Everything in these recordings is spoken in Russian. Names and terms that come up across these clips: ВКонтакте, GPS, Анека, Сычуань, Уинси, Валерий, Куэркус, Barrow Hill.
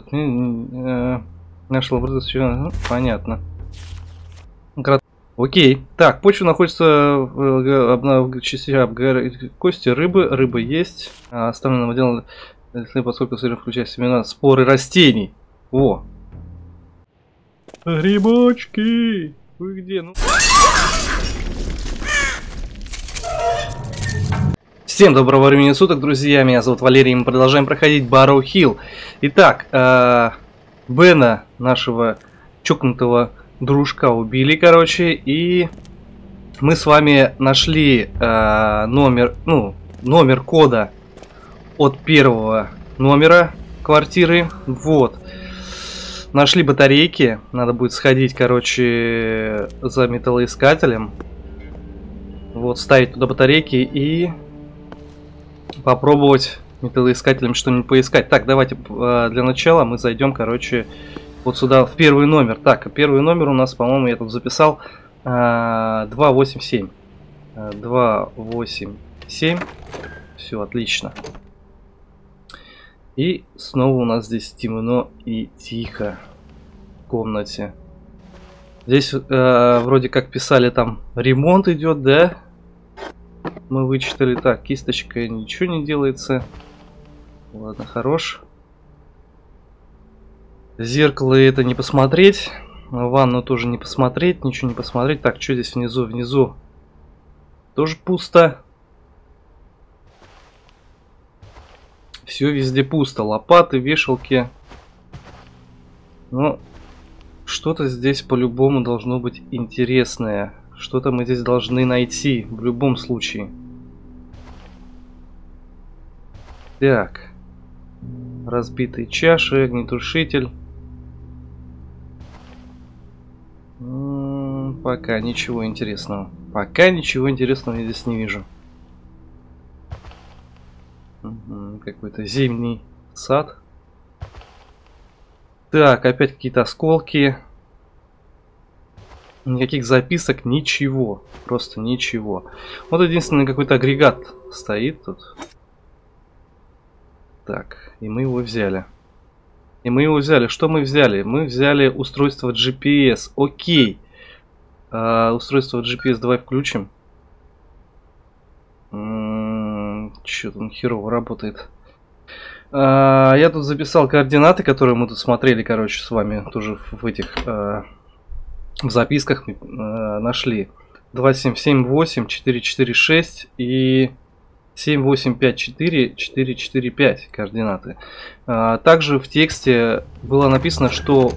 тут нашел образец. Понятно. Окей. Так, почва находится в частях кости рыбы. Рыба есть. Оставленного дела, поскольку сырым включая семена, споры растений. О! Грибочки! Вы где? Ну... Всем доброго времени суток, друзья. Меня зовут Валерий, и мы продолжаем проходить Barrow Hill. Итак, Бена, нашего чокнутого дружка, убили, короче, и мы с вами нашли номер кода от первого номера квартиры. Вот. Нашли батарейки. Надо будет сходить, короче, за металлоискателем. Вот, ставить туда батарейки и... попробовать металлоискателем что-нибудь поискать. Так, давайте для начала мы зайдем, короче, вот сюда, в первый номер. Так, первый номер у нас, по-моему, я тут записал 287. 287. Все, отлично. И снова у нас здесь темно и тихо в комнате. Здесь вроде как писали, там ремонт идет, да? Мы вычитали. Так, кисточкой ничего не делается. Ладно, хорош. Зеркало это не посмотреть. Ванну тоже не посмотреть. Ничего не посмотреть. Так, что здесь внизу? Внизу тоже пусто. Все везде пусто. Лопаты, вешалки. Ну, что-то здесь по-любому должно быть интересное. Что-то мы здесь должны найти, в любом случае. Так. Разбитые чаши, огнетушитель. Пока ничего интересного. Пока ничего интересного я здесь не вижу. Какой-то зимний сад. Так, опять какие-то осколки. Никаких записок, ничего. Просто ничего. Вот единственный какой-то агрегат стоит тут. Так, и мы его взяли. И мы его взяли. Что мы взяли? Мы взяли устройство GPS. Окей. Устройство GPS давай включим. Чё-то он херово работает. Я тут записал координаты, которые мы тут смотрели, короче, с вами. Тоже в этих... в записках нашли 2778446 и 78544445 координаты. Также в тексте было написано, что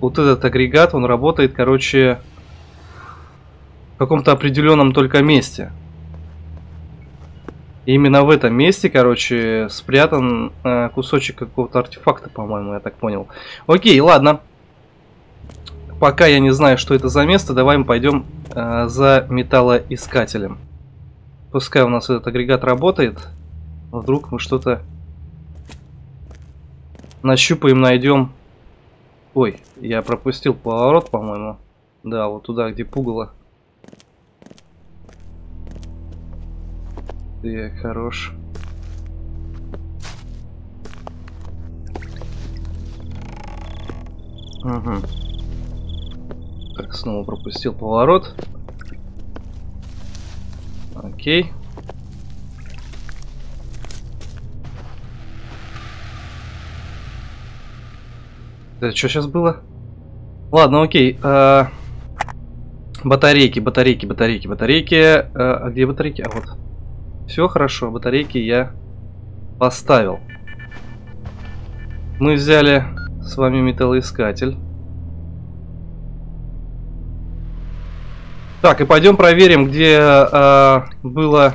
вот этот агрегат, он работает, короче, в каком-то определенном только месте. И именно в этом месте, короче, спрятан кусочек какого-то артефакта, по-моему, я так понял. Окей, ладно. Пока я не знаю, что это за место, давай мы пойдем за металлоискателем. Пускай у нас этот агрегат работает. Вдруг мы что-то нащупаем, найдем. Ой, я пропустил поворот, по-моему. Да, вот туда, где пугало. Ты хорош. Угу. Так, снова пропустил поворот. Окей. Да, что сейчас было? Ладно, окей. Батарейки. А где батарейки? А вот. Все хорошо, батарейки я поставил. Мы взяли с вами металлоискатель. Так, и пойдем проверим, где было...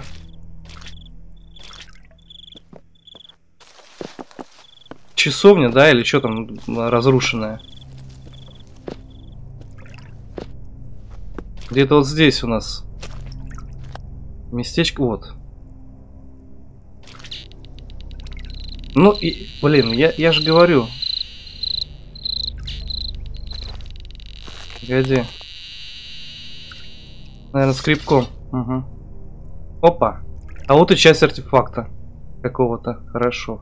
часовня, да, или что там разрушенное. Где-то вот здесь у нас местечко, вот. Ну и, блин, я же говорю. Погоди. Наверное, скрипком. Угу. Опа. А вот и часть артефакта какого-то. Хорошо.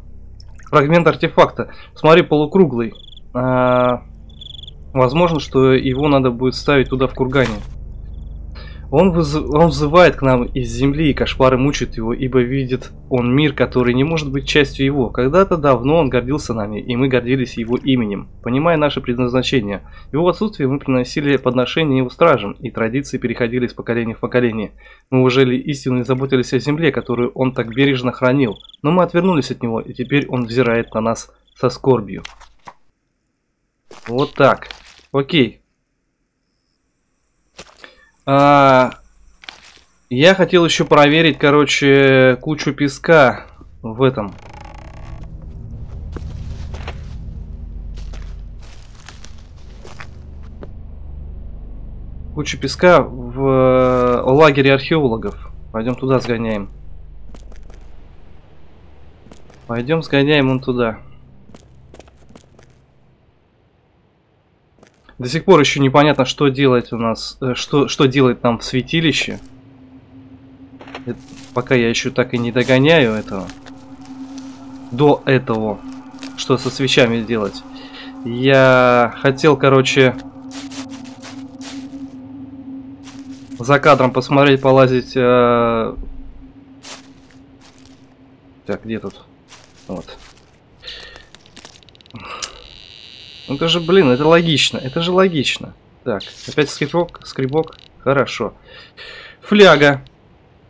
Фрагмент артефакта. Смотри, полукруглый. Возможно, что его надо будет ставить туда в кургане. Он взывает к нам из земли, и кошмары мучают его, ибо видит он мир, который не может быть частью его. Когда-то давно он гордился нами, и мы гордились его именем, понимая наше предназначение. В его отсутствие мы приносили подношения его стражам, и традиции переходили из поколения в поколение. Мы уже ли истинно заботились о земле, которую он так бережно хранил, но мы отвернулись от него, и теперь он взирает на нас со скорбью. Вот так. Окей. Я хотел еще проверить, короче, кучу песка в этом. Кучу песка в лагере археологов. Пойдем туда сгоняем. Пойдем сгоняем он туда. До сих пор еще непонятно, что делать у нас, что делать нам в святилище. Это, пока я еще так и не догоняю этого. До этого. Что со свечами делать. Я хотел, короче, за кадром посмотреть, полазить. Так, где тут? Вот. Это же, блин, это логично. Это же логично. Так, опять скребок, скребок. Хорошо. Фляга.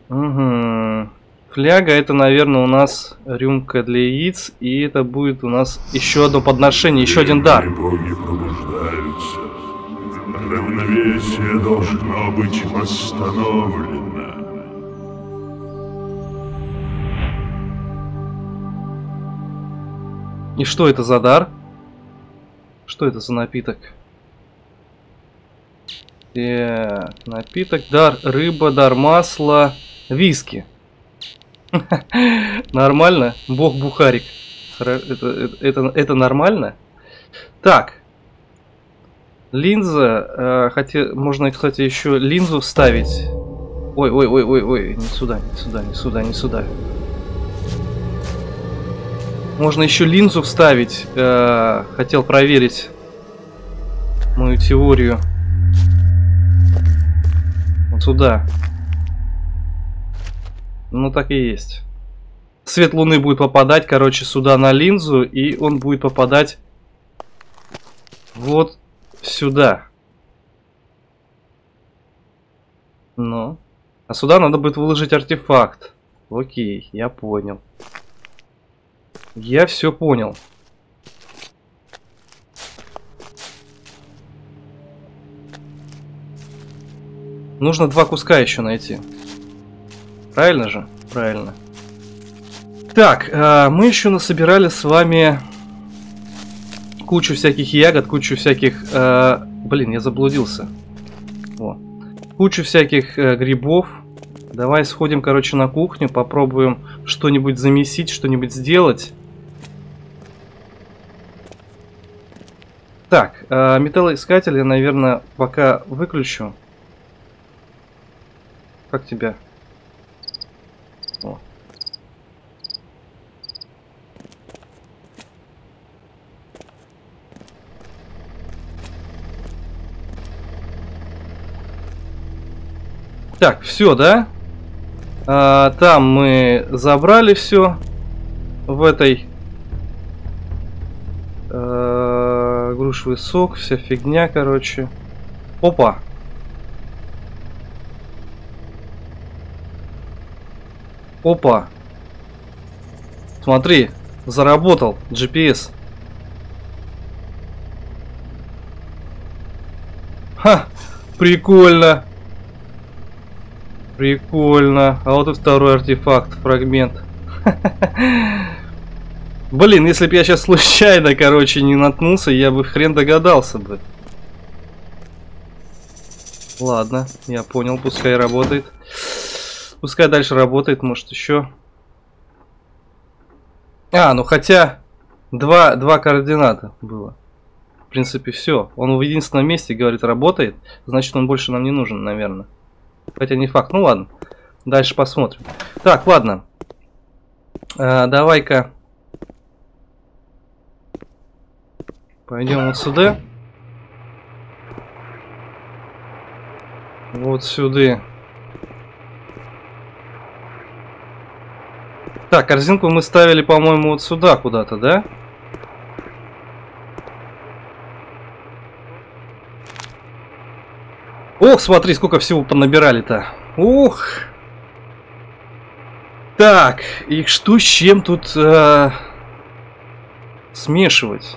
Угу. Фляга — это, наверное, у нас рюмка для яиц. И это будет у нас еще одно подношение, еще один дар. Боги пробуждаются. Равновесие должно быть восстановлено. И что это за дар? Что это за напиток? Так, напиток, дар, рыба, дар, масло, виски. Нормально? Бог Бухарик. Это нормально? Так. Линза. Можно, кстати, еще линзу вставить. Ой. Не сюда, не сюда, не сюда, не сюда. Можно еще линзу вставить. Хотел проверить мою теорию. Вот сюда. Ну так и есть. Свет луны будет попадать, короче, сюда на линзу. И он будет попадать вот сюда. Ну. А сюда надо будет выложить артефакт. Окей, я понял. Я все понял. Нужно два куска еще найти. Правильно же? Правильно. Так, мы еще насобирали с вами кучу всяких ягод, кучу всяких... Блин, я заблудился. О. Кучу всяких грибов. Давай сходим, короче, на кухню, попробуем что-нибудь замесить, что-нибудь сделать. Так, металлоискатель я, наверное, пока выключу. Как тебя? О. Так, все, да? Там мы забрали все в этой. Грушевый сок, вся фигня, короче. Опа. Опа. Смотри, заработал GPS. Ха, прикольно. Прикольно. А вот и второй артефакт, фрагмент. Блин, если бы я сейчас случайно, короче, не наткнулся, я бы хрен догадался бы. Ладно, я понял, пускай работает. Пускай дальше работает, может еще. А, ну хотя два координата было. В принципе, все. Он в единственном месте, говорит, работает. Значит, он больше нам не нужен, наверное. Хотя не факт. Ну ладно. Дальше посмотрим. Так, ладно. Давай-ка. Пойдем вот сюда. Вот сюда. Так, корзинку мы ставили, по-моему, вот сюда куда-то, да? Ох, смотри, сколько всего понабирали-то. Ух! Так, и что с чем тут смешивать?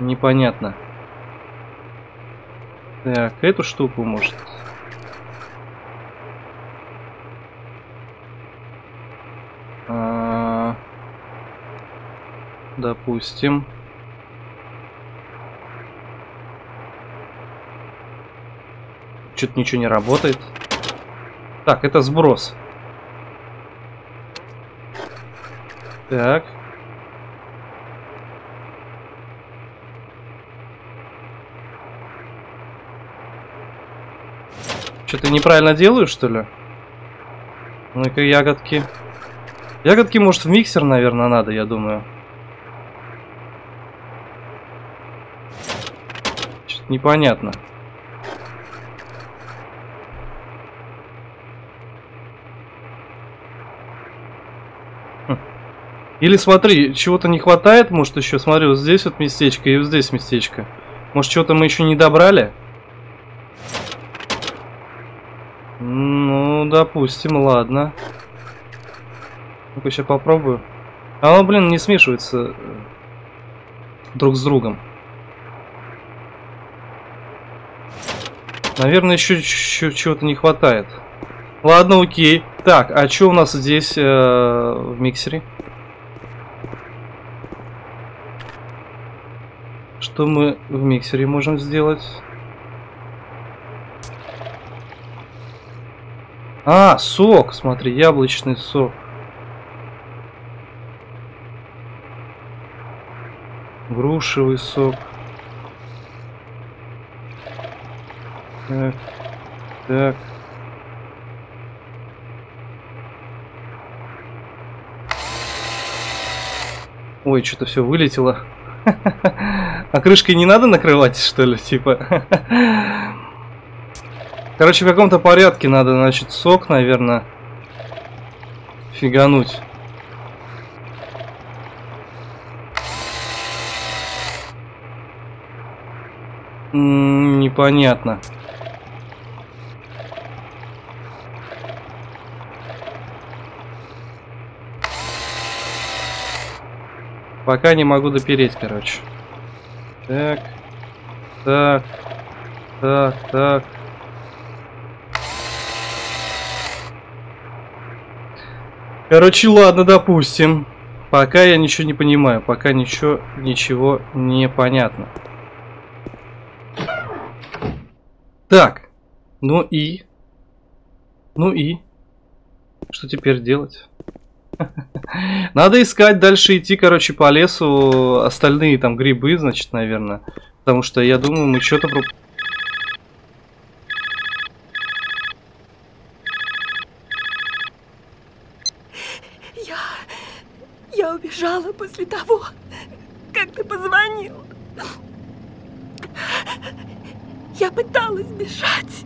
Непонятно. Так, эту штуку, может. Допустим. Что-то ничего не работает. Так, это сброс. Так. Что-то неправильно делаю, что ли? Ну-ка, ягодки. Ягодки, может, в миксер, наверное, надо, я думаю. Что-то непонятно. Хм. Или смотри, чего-то не хватает, может, еще. Смотри, вот здесь вот местечко и вот здесь местечко. Может, чего-то мы еще не добрали? Ну, допустим, ладно. Ну-ка, сейчас попробую. А оно, блин, не смешивается друг с другом. Наверное, еще чего-то не хватает. Ладно, окей. Так, а что у нас здесь в миксере? Что мы в миксере можем сделать? А, сок, смотри, яблочный сок. Грушевый сок. Так, так. Ой, что-то все вылетело. А крышкой не надо накрывать, что ли, типа? Короче, в каком-то порядке надо, значит, сок, наверное, фигануть. Непонятно. Пока не могу допереть, короче. Так, так, так, так. Короче, ладно, допустим. Пока я ничего не понимаю. Пока ничего не понятно. Так. Ну и? Что теперь делать? Надо искать, дальше идти, короче, по лесу. Остальные там грибы, значит, наверное. Потому что, я думаю, мы что-то... Я убежала после того, как ты позвонил. Я пыталась бежать,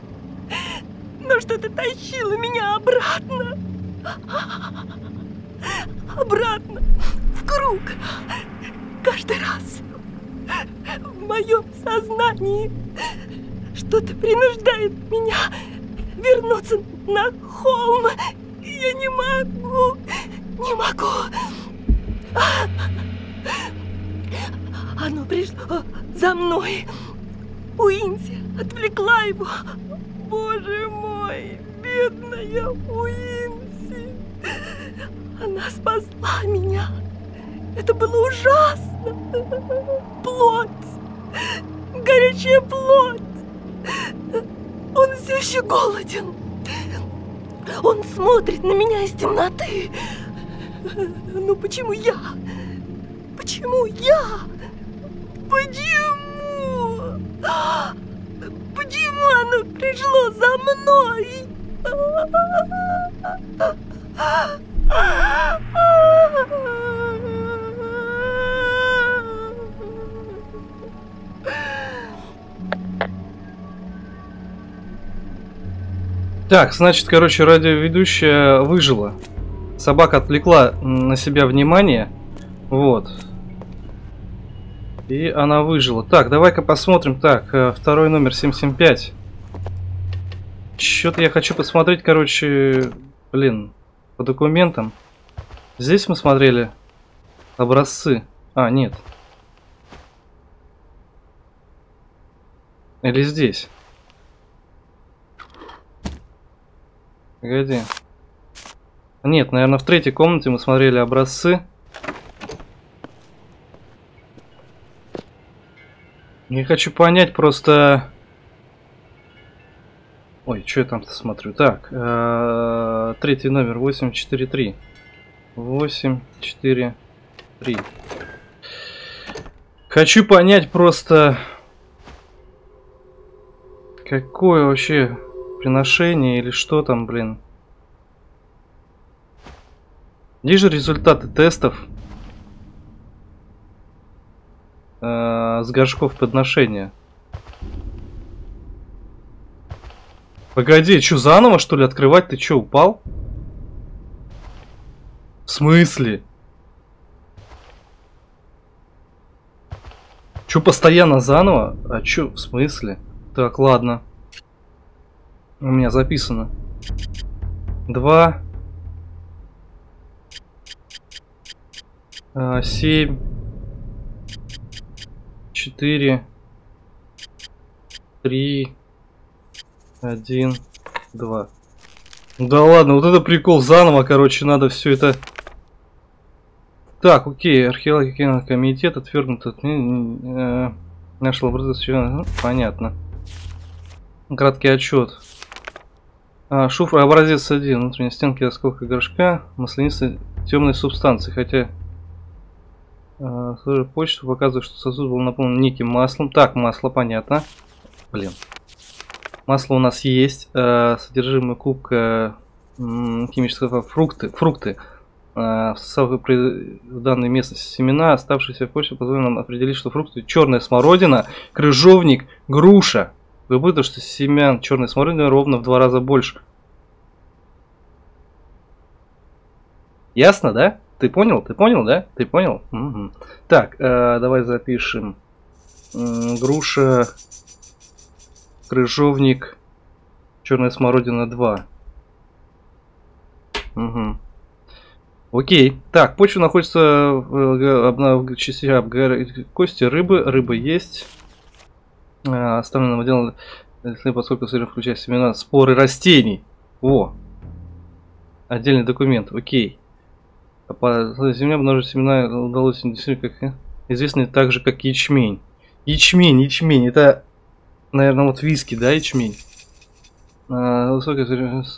но что-то тащило меня обратно. Обратно, в круг. Каждый раз в моем сознании что-то принуждает меня вернуться на холм. Я не могу, не могу. Оно пришло за мной. Уинси отвлекла его. Боже мой, бедная Уинси. Она спасла меня. Это было ужасно. Плоть. Горячая плоть. Он все еще голоден. Он смотрит на меня из темноты. Ну почему я? Почему я? Почему? Почему оно пришло за мной? Так, значит, короче, радиоведущая выжила. Собака отвлекла на себя внимание. Вот. И она выжила. Так, давай-ка посмотрим. Так, второй номер 775. Что-то я хочу посмотреть, короче, блин, по документам. Здесь мы смотрели образцы. А, нет. Или здесь? Погоди. Нет, наверное, в третьей комнате мы смотрели образцы. Я хочу понять просто... Ой, что я там-то смотрю? Так, третий номер 843. 843. Хочу понять просто, какое вообще приношение или что там, блин. Где же результаты тестов с горшков подношения? Погоди, что, заново, что ли, открывать? Ты что, упал? В смысле? Что, постоянно заново? А что, в смысле? Так, ладно. У меня записано. 2, 7, 4, 3, 1, 2. Да ладно, вот это прикол, заново, короче, надо все это. Так, окей, археологический комитет отвергнут от наш лабораторный, понятно. Краткий отчет. Шуфр образец 1, внутренние стенки осколка горшка, маслянистой темной субстанции, хотя почту показывает, что сосуд был наполнен неким маслом. Так, масло, понятно. Блин. Масло у нас есть. Содержимое кубка химического фрукты. В данной местности семена, оставшиеся в почве, позволили нам определить, что фрукты черная смородина, крыжовник, груша. Выбыто, что семян черной смородины ровно в 2 раза больше. Ясно, да? Ты понял? Ты понял, да? Ты понял? Угу. Так, давай запишем. Груша, крыжовник, черная смородина 2. Угу. Окей. Так, почва находится в частях кости рыбы. Рыба есть. Оставленного дела, поскольку сырье включает семена, споры растений. О! Отдельный документ. Окей. По земле обнаружить семена удалось как известный также как ячмень. Ячмень, ячмень. Это, наверное, вот виски, да, ячмень. Содержит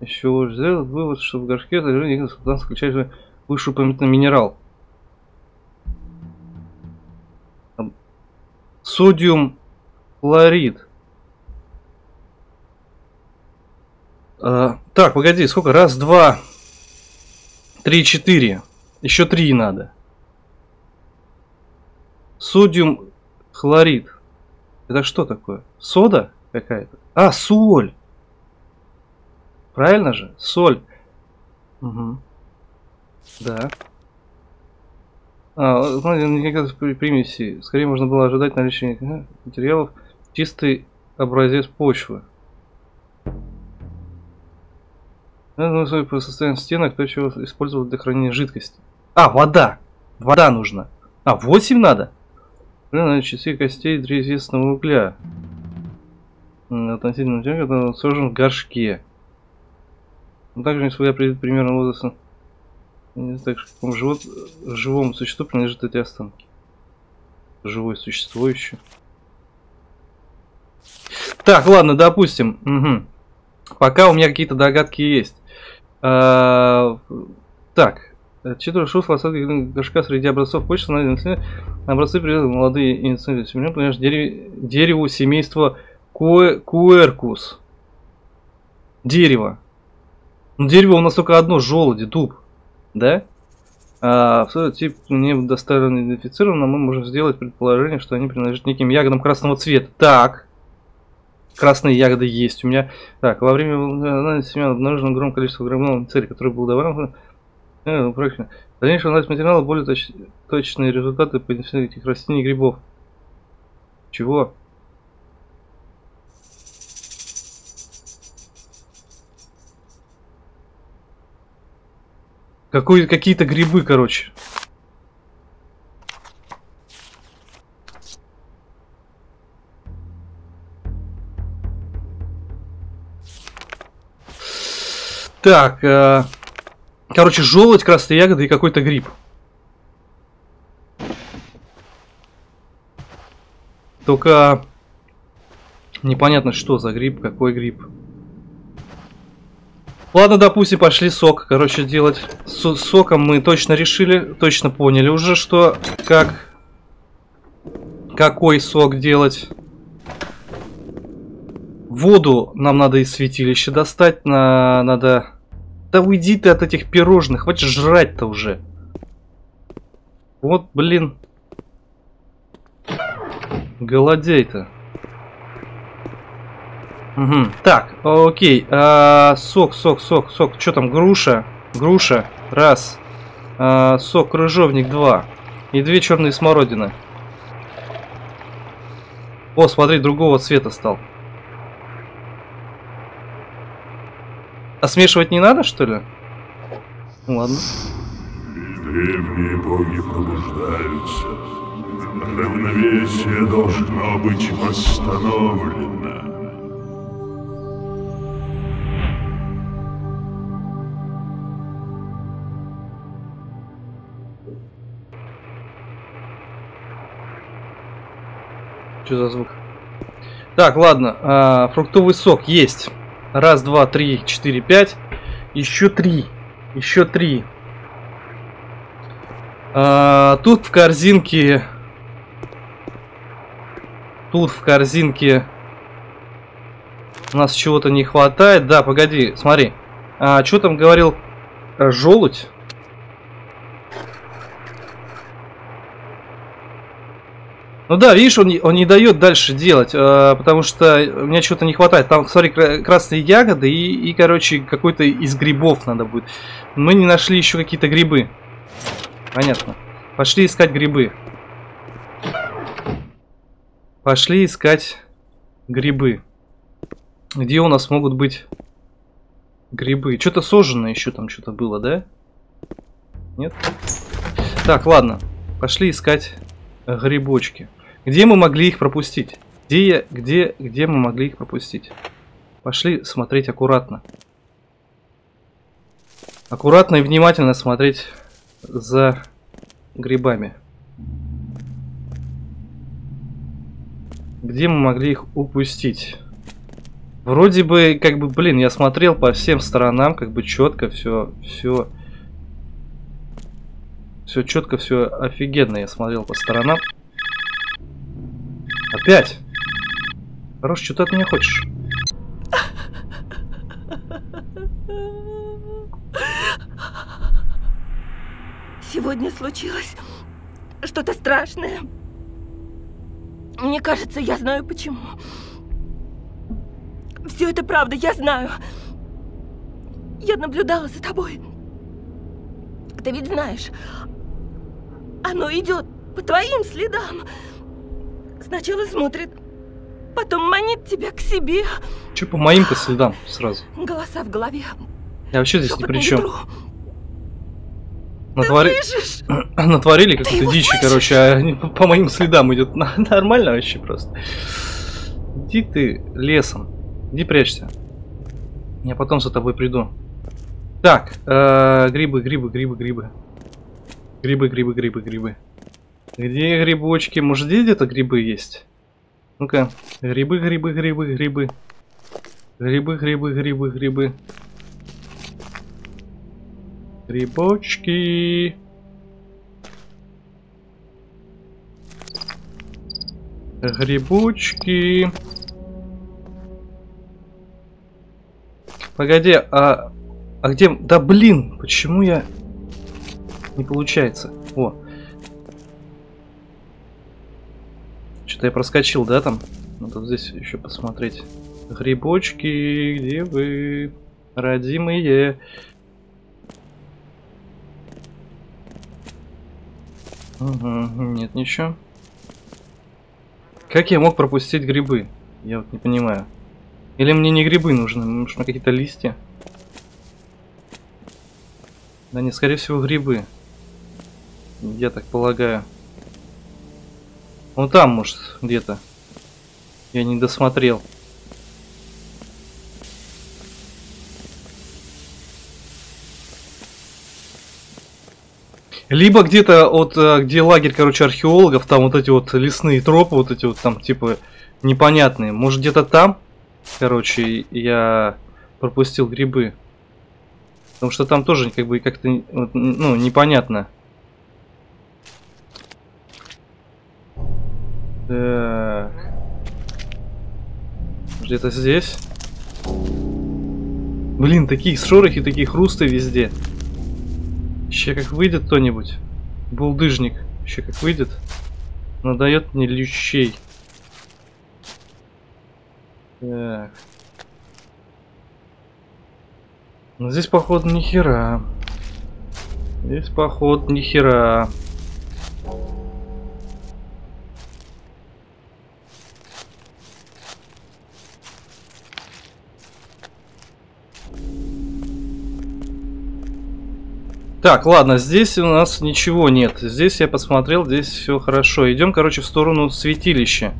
еще сделал вывод, что в горшке включает вышеупомянутый минерал. Содиум хлорид. Так, погоди, сколько? 1, 2, 3, 4. Еще 3 надо. Содиум хлорид. Это что такое? Сода какая-то? А, соль. Правильно же? Соль. Угу. Да. Никаких примесей. Скорее можно было ожидать наличия материалов. Чистый образец почвы. По состоянию стенок, то, чего использовал для хранения жидкости. А, вода! Вода нужна. А, 8 надо? Блин, части костей древесного угля. Относительно тем, который сложен в горшке. Также не своя придет примерно возраста. Так что живому существу принадлежат эти останки. Живое существо еще. Так, ладно, допустим. Угу. Пока у меня какие-то догадки есть. Так. 4 шуф лосатки горшка среди образцов почты найдены. Образцы привезли молодые инструкции семена, понимаешь, дереву семейства Куэркус. Дерево. Дерево у нас только одно, желуди, дуб. Да? Абсолютно тип не достоверно идентифицирован, но мы можем сделать предположение, что они принадлежат неким ягодам красного цвета. Так. Красные ягоды есть у меня. Так, во время волнования семян обнаружено огромное количество громного целей, который был добавлен. Дальнейший анализ материала более точные результаты по идентификации этих растений и грибов. Чего? Какие-то грибы, короче. Так, короче, желудь, красные ягоды и какой-то гриб. Только непонятно, что за гриб, какой гриб. Ладно, допустим, пошли сок, короче, делать. С соком мы точно решили, точно поняли уже, что какой сок делать. Воду нам надо из святилища достать, надо... Да уйди ты от этих пирожных, хватит жрать-то уже. Вот, блин. Голодей-то. Угу. Так, окей. Сок. Что там? Груша. Груша. Раз. Сок крыжовник. Два. И две черные смородины. О, смотри, другого цвета стал. А смешивать не надо, что ли? Ладно. Древние боги пробуждаются. Равновесие должно быть восстановлено. Что за звук? Так, ладно. Фруктовый сок есть. Раз, два, три, четыре, пять. Еще три. Еще три. Тут в корзинке... У нас чего-то не хватает. Да, погоди, смотри. Что там говорил? Желудь? Ну да, видишь, он не дает дальше делать, потому что у меня чего-то не хватает. Там, смотри, красные ягоды и короче, какой-то из грибов надо будет. Мы не нашли еще какие-то грибы. Понятно. Пошли искать грибы. Где у нас могут быть грибы? Что-то сожженное еще там что-то было, да? Нет? Так, ладно. Пошли искать грибочки. Где мы могли их пропустить? Где мы могли их пропустить? Пошли смотреть аккуратно. Аккуратно и внимательно смотреть за грибами. Где мы могли их упустить? Вроде бы, как бы, блин, я смотрел по всем сторонам, как бы четко все. Все четко, все офигенно. Я смотрел по сторонам. Опять. Хорош, что ты от меня хочешь? Сегодня случилось что-то страшное. Мне кажется, я знаю почему. Все это правда, я знаю. Я наблюдала за тобой. Ты ведь знаешь... Оно идет по твоим следам. Сначала смотрит, потом манит тебя к себе. Че по моим-то следам сразу? Голоса в голове. Я вообще здесь ни при чем. Натворили какую-то дичь, короче, а по моим следам идет. Нормально вообще просто. Иди ты лесом. Иди прячься. Я потом за тобой приду. Так, грибы. Грибы. Где грибочки? Может, здесь где-то грибы есть? Ну-ка. Грибы. Грибы. Грибочки. Грибочки. Погоди, а где... Да блин, почему я... не получается. О. Что-то я проскочил, да, там? Надо здесь еще посмотреть. Грибочки, где вы, родимые? Угу, нет ничего. Как я мог пропустить грибы? Я вот не понимаю. Или мне не грибы нужны, мне нужны какие-то листья? Да не, скорее всего, грибы. Я так полагаю. Вот там, может, где-то. Я не досмотрел. Либо где-то от, где лагерь, короче, археологов, там вот эти вот лесные тропы, вот эти вот там, типа, непонятные. Может, где-то там, короче, я пропустил грибы. Потому что там тоже как бы как-то, ну, непонятно. Да. Где-то здесь. Блин, такие шорохи, такие хрусты везде. Еще как выйдет кто-нибудь. Булдыжник. Еще как выйдет. Надает мне лещей. Так. Ну здесь, походу, нихера. Здесь, походу, нихера. Так, ладно, здесь у нас ничего нет. Здесь я посмотрел, здесь все хорошо. Идем, короче, в сторону святилища.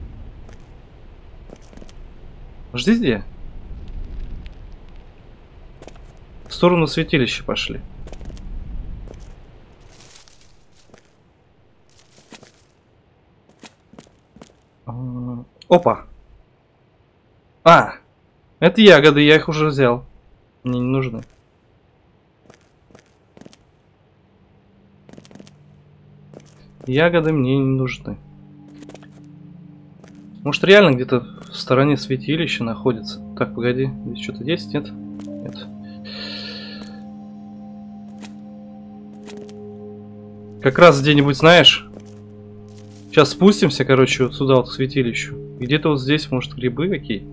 Жди, где? В сторону святилища пошли. Опа! А! Это ягоды, я их уже взял. Мне не нужны. Ягоды мне не нужны. Может, реально где-то в стороне святилища находится? Так, погоди, здесь что-то есть? Нет? Нет. Как раз где-нибудь, знаешь? Сейчас спустимся, короче, вот сюда, вот к святилищу. Где-то вот здесь, может, грибы какие?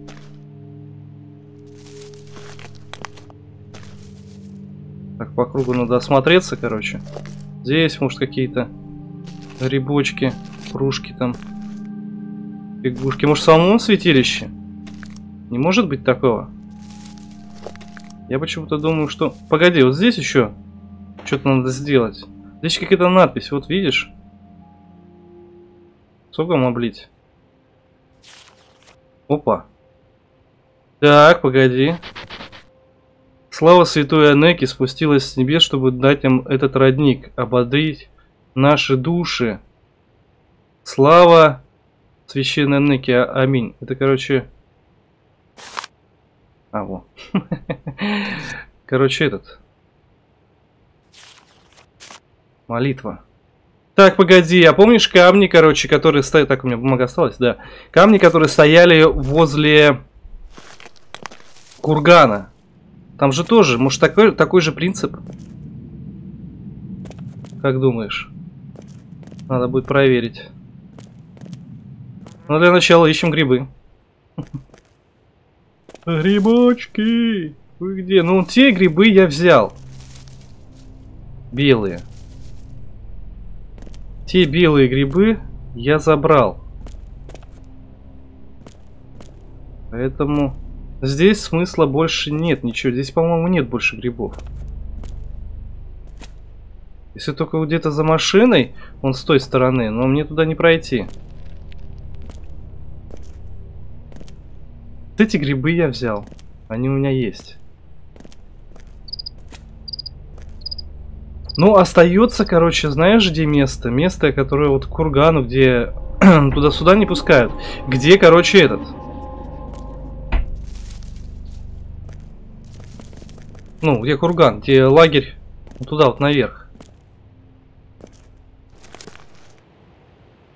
Так, по кругу надо осмотреться, короче. Здесь, может, какие-то... Грибочки, кружки там, фигушки. Может, в самом святилище? Не может быть такого? Я почему-то думаю, что... Погоди, вот здесь еще что-то надо сделать. Здесь какая-то надпись, вот видишь? Соком облить. Опа. Так, погоди. Слава святой Анеки спустилась с небес, чтобы дать им этот родник, ободрить... Наши души. Слава священной Анеки. Аминь. Это, короче... А, вот. Короче, этот. Молитва. Так, погоди. А помнишь камни, короче, которые стоят... Так, у меня бумага осталась, да. Камни, которые стояли возле кургана. Там же тоже. Может, такой же принцип? Как думаешь? Надо будет проверить. Но для начала ищем грибы. Грибочки! Вы где? Ну, те грибы я взял. Белые. Те белые грибы я забрал. Поэтому здесь смысла больше нет ничего. Здесь, по-моему, нет больше грибов. Если только где-то за машиной, он с той стороны, но мне туда не пройти. Вот эти грибы я взял. Они у меня есть. Ну, остается, короче, знаешь, где место? Место, которое вот к кургану, где туда-сюда не пускают. Где, короче, этот? Ну, где курган, где лагерь? Вот туда, вот наверх.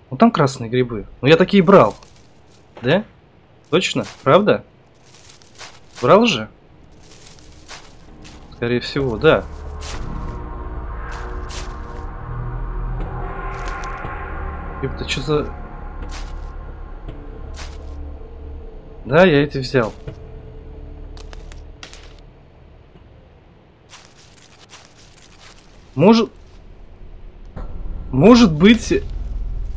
Вот там красные грибы. Но я такие брал. Да? Точно? Правда? Брал же? Скорее всего, да. Это что за... Да, я эти взял. Может... Может быть...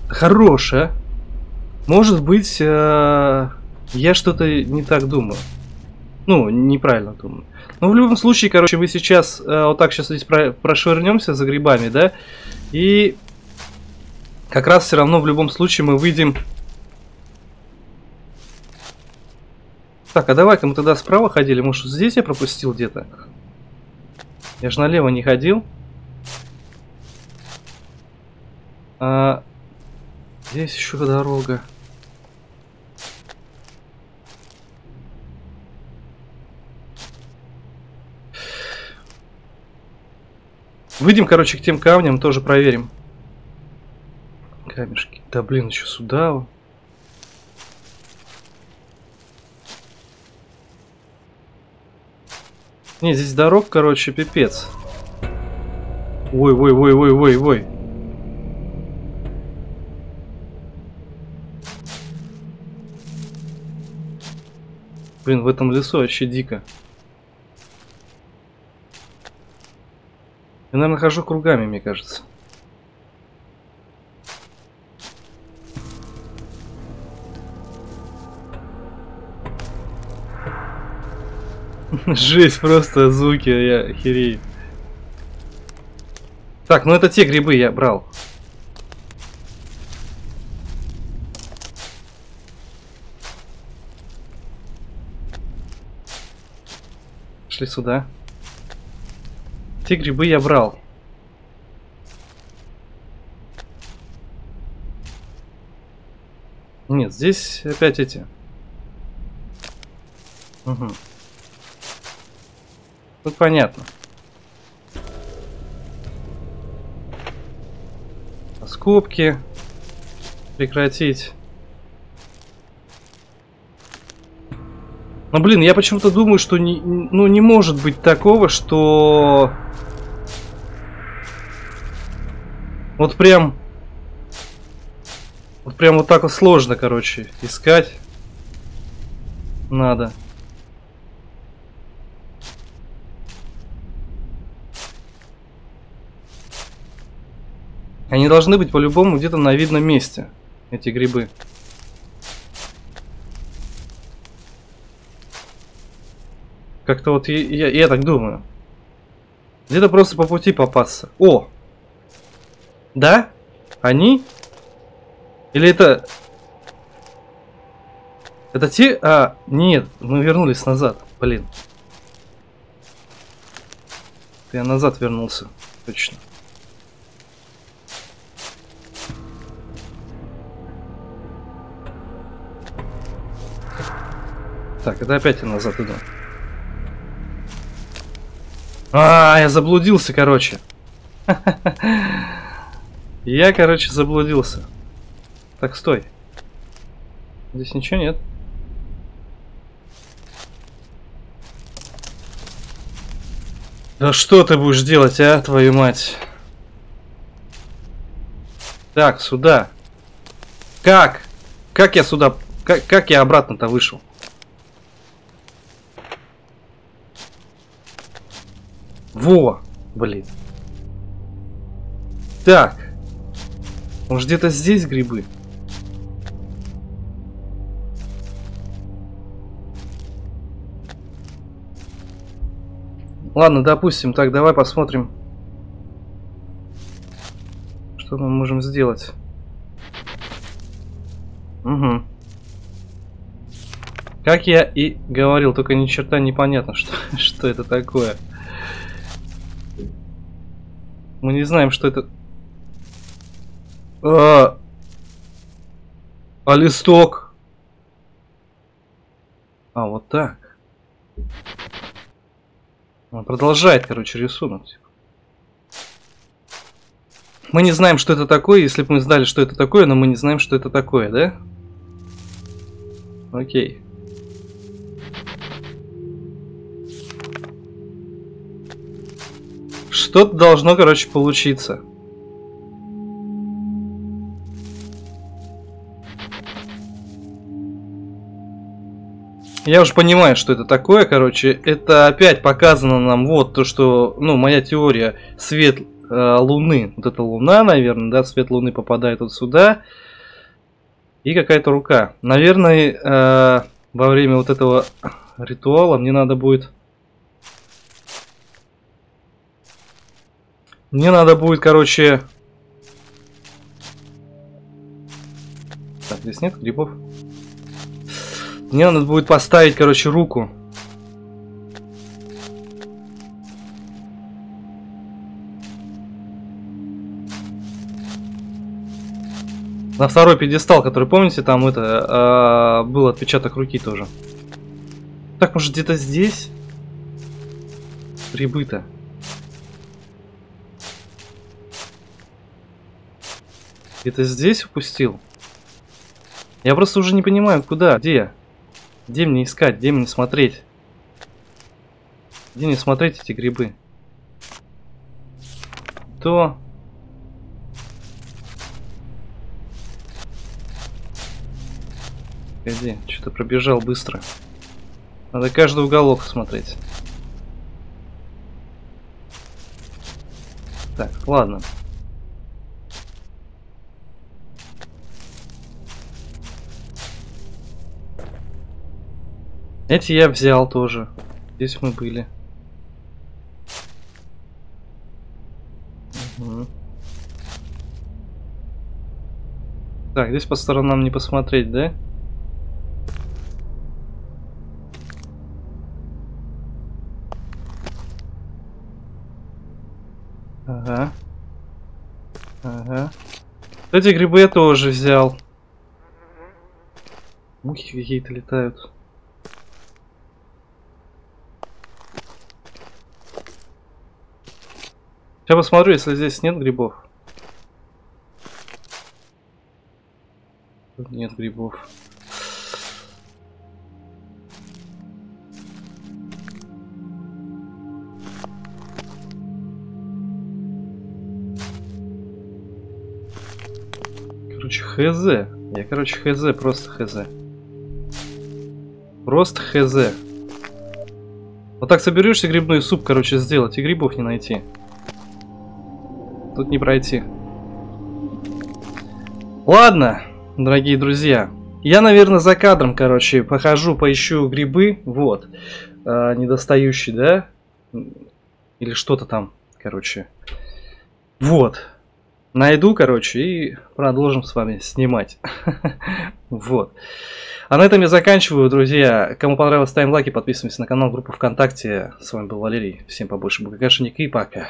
Хорошая. Может быть, я что-то не так думаю. Ну, неправильно думаю. Но в любом случае, короче, мы сейчас вот так сейчас здесь прошвырнемся за грибами, да? И как раз все равно в любом случае мы выйдем... Так, а давай-ка мы тогда справа ходили. Может, здесь я пропустил где-то? Я же налево не ходил. А... Здесь еще дорога. Выйдем, короче, к тем камням, тоже проверим. Камешки. Да блин, еще сюда. Не, здесь дорог, короче, пипец. Ой-ой-ой-ой-ой-ой. Блин, в этом лесу вообще дико. Я, наверное, хожу кругами, мне кажется. Жесть, просто звуки, я херею. Так, ну это те грибы я брал. Шли сюда. Те грибы я брал. Нет, здесь опять эти. Угу. Тут понятно. Раскопки. Прекратить. Но, блин, я почему-то думаю, что не, ну, не может быть такого, что... Вот прям... Вот прям вот так вот сложно, короче, искать. Надо. Они должны быть по-любому где-то на видном месте, эти грибы. Как-то вот я так думаю. Где-то просто по пути попасться. О! Да? Они? Или это... Это те... А, нет, мы вернулись назад. Блин. Я назад вернулся. Точно. Так, это опять я назад иду. А, я заблудился, короче. Я, короче, заблудился. Так, стой. Здесь ничего нет. Да что ты будешь делать, а, твою мать? Так, сюда. Как? Как я сюда... Как я обратно-то вышел? Во! Блин. Так. Может, где-то здесь грибы? Ладно, допустим. Так, давай посмотрим. Что мы можем сделать? Угу. Как я и говорил, только ни черта непонятно, что это такое. Мы не знаем, что это... А листок? А, вот так. Он продолжает, короче, рисунок. Мы не знаем, что это такое. Если бы мы знали, что это такое, но мы не знаем, что это такое, да? Окей. Что-то должно, короче, получиться. Я уже понимаю, что это такое, короче. Это опять показано нам вот то, что, ну, моя теория, свет Луны. Вот это Луна, наверное, да, свет Луны попадает вот сюда. И какая-то рука. Наверное, во время вот этого ритуала мне надо будет... короче... Так, здесь нет грибов. Мне надо будет поставить, короче, руку. На второй пьедестал, который, помните, там это был отпечаток руки тоже. Так, может, где-то здесь? Прибыто. Где-то здесь упустил? Я просто уже не понимаю, куда, где. Где мне искать, где мне смотреть? Где мне смотреть эти грибы? То... Погоди, что-то пробежал быстро. Надо каждый уголок смотреть. Так, ладно. Эти я взял тоже. Здесь мы были. Угу. Так, здесь по сторонам не посмотреть, да? Ага. Ага. Эти грибы я тоже взял. Мухи какие-то летают. Я посмотрю, если здесь нет грибов. Тут нет грибов. Короче, хз. Я, короче, хз, просто хз. Просто хз. Вот так соберешься грибной суп, короче, сделать и грибов не найти. Тут не пройти. Ладно, дорогие друзья. Я, наверное, за кадром, короче, похожу, поищу грибы. Вот. Недостающие, да? Или что-то там, короче. Вот. Найду, короче, и продолжим с вами снимать. Вот. А на этом я заканчиваю, друзья. Кому понравилось, ставим лайки, подписываемся на канал, группу ВКонтакте. С вами был Валерий. Всем побольше БККшенек и пока.